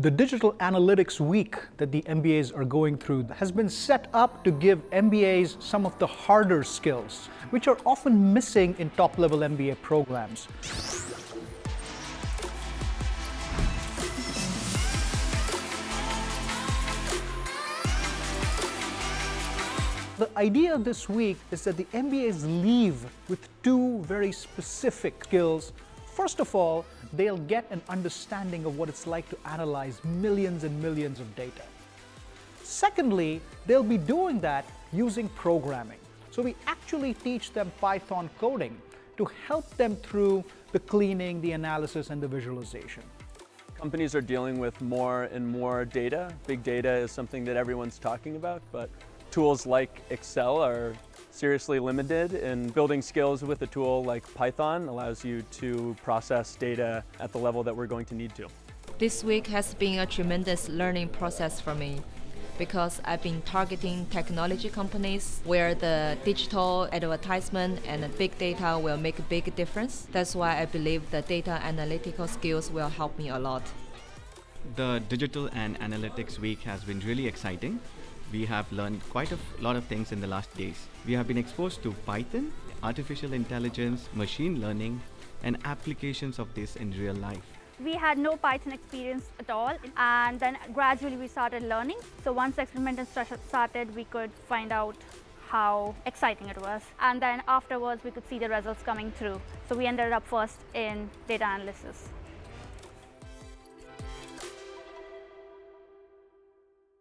The digital analytics week that the MBAs are going through has been set up to give MBAs some of the harder skills, which are often missing in top-level MBA programs. The idea this week is that the MBAs leave with two very specific skills. First of all, they'll get an understanding of what it's like to analyze millions and millions of data. Secondly, they'll be doing that using programming. So we actually teach them Python coding to help them through the cleaning, the analysis, and the visualization. Companies are dealing with more and more data. Big data is something that everyone's talking about, but tools like Excel are seriously limited, and building skills with a tool like Python allows you to process data at the level that we're going to need to. This week has been a tremendous learning process for me because I've been targeting technology companies where the digital advertisement and the big data will make a big difference. That's why I believe the data analytical skills will help me a lot. The Digital and Analytics Week has been really exciting. We have learned quite a lot of things in the last days. We have been exposed to Python, artificial intelligence, machine learning, and applications of this in real life. We had no Python experience at all, and then gradually we started learning. So once the experiment started, we could find out how exciting it was. And then afterwards, we could see the results coming through. So we ended up first in data analysis.